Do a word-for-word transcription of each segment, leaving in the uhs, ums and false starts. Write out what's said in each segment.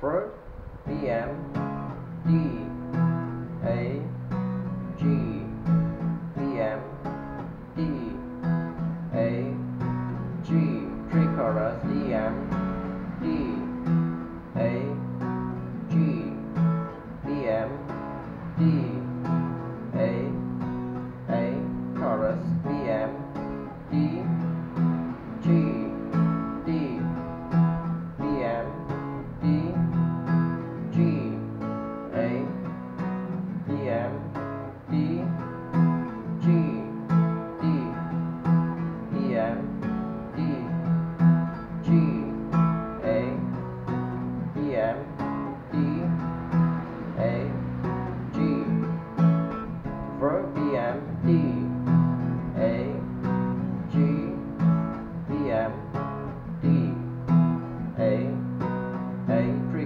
Fruit. B M D A G. B M D A G. Three chorus. D M D A G. B M D A A chorus. B M D G D B M D.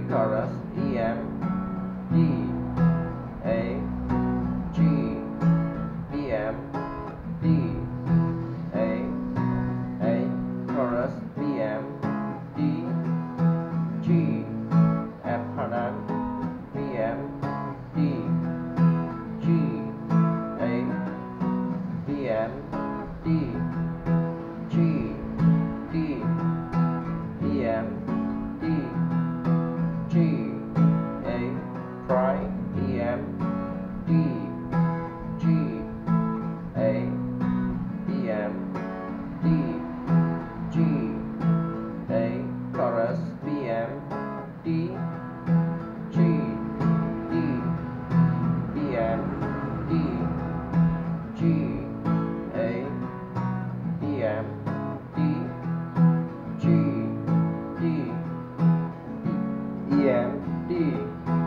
Chorus E M D A G B M D A A chorus B M D G F harmonic B M D G A B M D G D B M D G A prime E M D G A E M D G A chorus B M D G D B M D G A B M D E M D